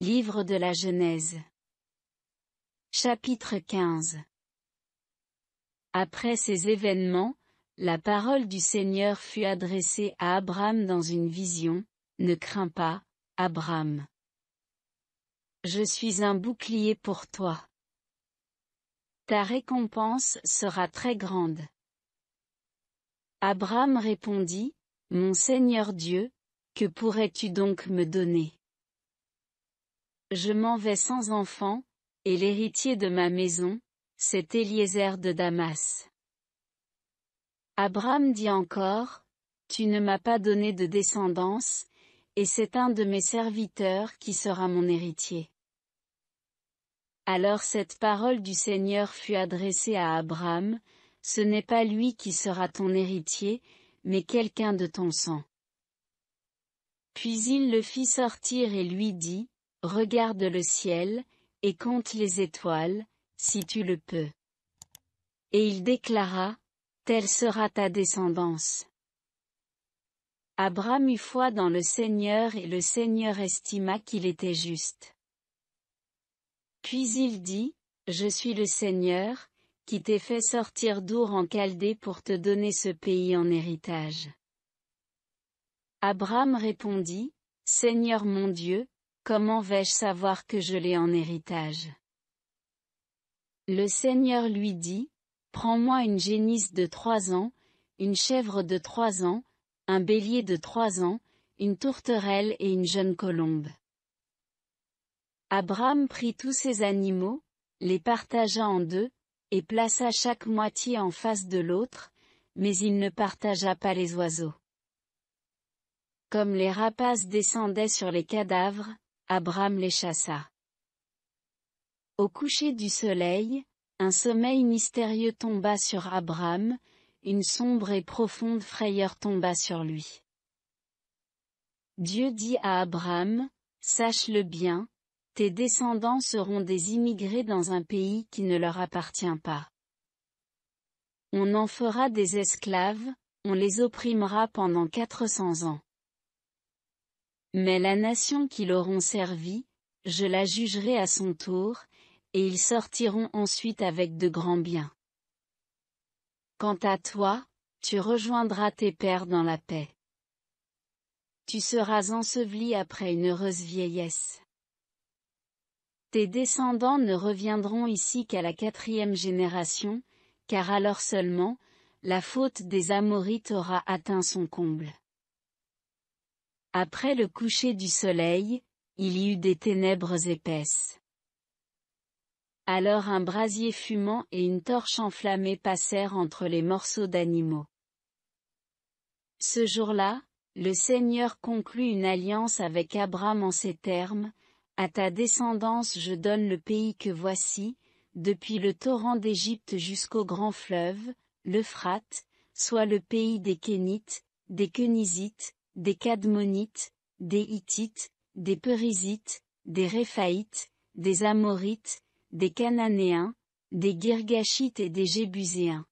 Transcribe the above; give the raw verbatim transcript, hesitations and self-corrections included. Livre de la Genèse. Chapitre quinze. Après ces événements, la parole du Seigneur fut adressée à Abram dans une vision. « Ne crains pas, Abram. Je suis un bouclier pour toi. Ta récompense sera très grande. » Abram répondit, « Mon Seigneur Dieu, que pourrais-tu donc me donner ? Je m'en vais sans enfant, et l'héritier de ma maison, c'est Élièzer de Damas. » Abram dit encore, « Tu ne m'as pas donné de descendance, et c'est un de mes serviteurs qui sera mon héritier. » Alors cette parole du Seigneur fut adressée à Abram, « Ce n'est pas lui qui sera ton héritier, mais quelqu'un de ton sang. » Puis il le fit sortir et lui dit, « Regarde le ciel, et compte les étoiles, si tu le peux. » Et il déclara, « Telle sera ta descendance. » Abram eut foi dans le Seigneur et le Seigneur estima qu'il était juste. Puis il dit, « Je suis le Seigneur, qui t'ai fait sortir d'Our en Chaldée pour te donner ce pays en héritage. » Abram répondit, « Seigneur mon Dieu, comment vais-je savoir que je l'ai en héritage ? » Le Seigneur lui dit, « Prends-moi une génisse de trois ans, une chèvre de trois ans, un bélier de trois ans, une tourterelle et une jeune colombe. » Abram prit tous ces animaux, les partagea en deux, et plaça chaque moitié en face de l'autre, mais il ne partagea pas les oiseaux. Comme les rapaces descendaient sur les cadavres, Abram les chassa. Au coucher du soleil, un sommeil mystérieux tomba sur Abram, une sombre et profonde frayeur tomba sur lui. Dieu dit à Abram, « Sache-le bien, tes descendants seront des immigrés dans un pays qui ne leur appartient pas. On en fera des esclaves, on les opprimera pendant quatre cents ans. Mais la nation qui l'auront servi, je la jugerai à son tour, et ils sortiront ensuite avec de grands biens. Quant à toi, tu rejoindras tes pères dans la paix. Tu seras enseveli après une heureuse vieillesse. Tes descendants ne reviendront ici qu'à la quatrième génération, car alors seulement, la faute des Amorites aura atteint son comble. » Après le coucher du soleil, il y eut des ténèbres épaisses. Alors un brasier fumant et une torche enflammée passèrent entre les morceaux d'animaux. Ce jour-là, le Seigneur conclut une alliance avec Abram en ces termes, « À ta descendance je donne le pays que voici, depuis le torrent d'Égypte jusqu'au grand fleuve, l'Euphrate, soit le pays des Kénites, des Kénizites, des Cadmonites, des Hittites, des Perizites, des Réphaïtes, des Amorites, des Cananéens, des Girgashites et des Gébuséens.